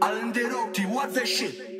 Alenderoti, what the shit?